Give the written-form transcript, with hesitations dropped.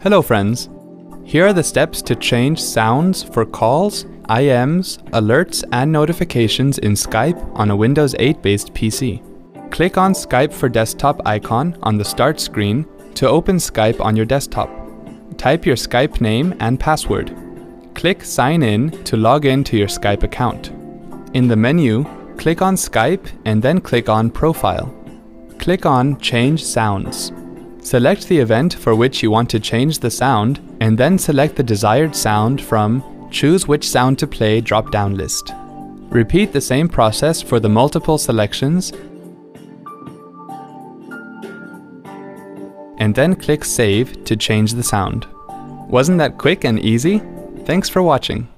Hello friends! Here are the steps to change sounds for calls, IMs, alerts and notifications in Skype on a Windows 8 based PC. Click on Skype for Desktop icon on the start screen to open Skype on your desktop. Type your Skype name and password. Click Sign In to log in to your Skype account. In the menu, click on Skype and then click on Profile. Click on Change Sounds. Select the event for which you want to change the sound and then select the desired sound from Choose Which Sound to Play drop-down list. Repeat the same process for the multiple selections and then click Save to change the sound. Wasn't that quick and easy? Thanks for watching.